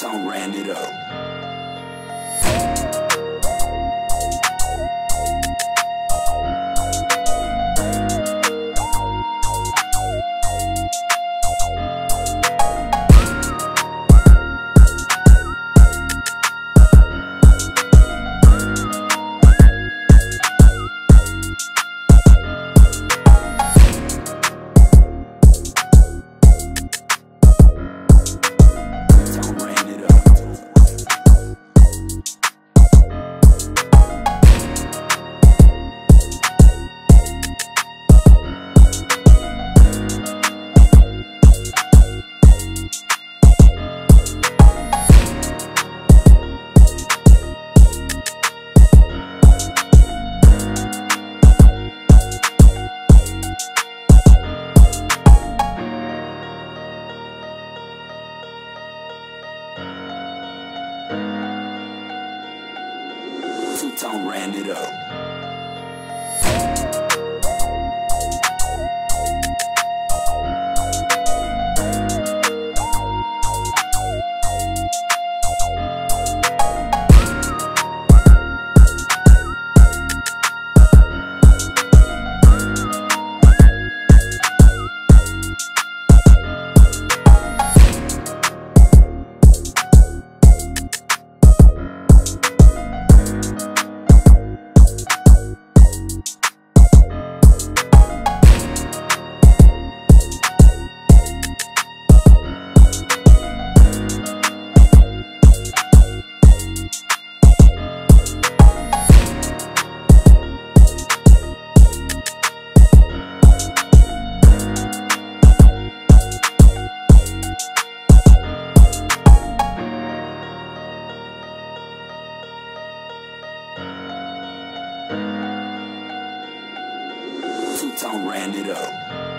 2Tone ran it up. Tone ran it up. Tone ran it up.